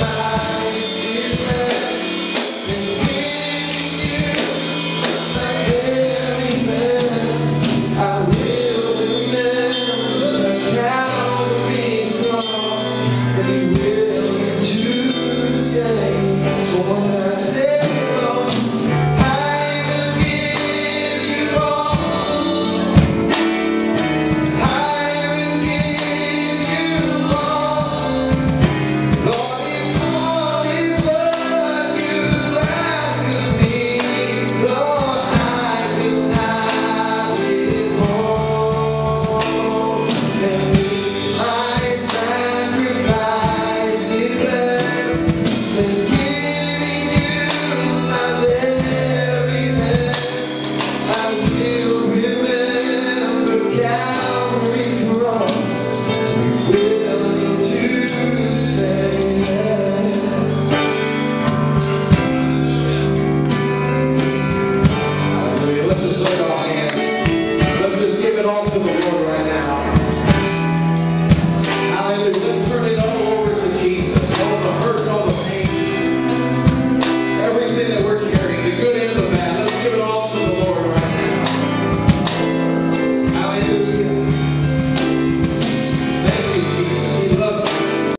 Bye.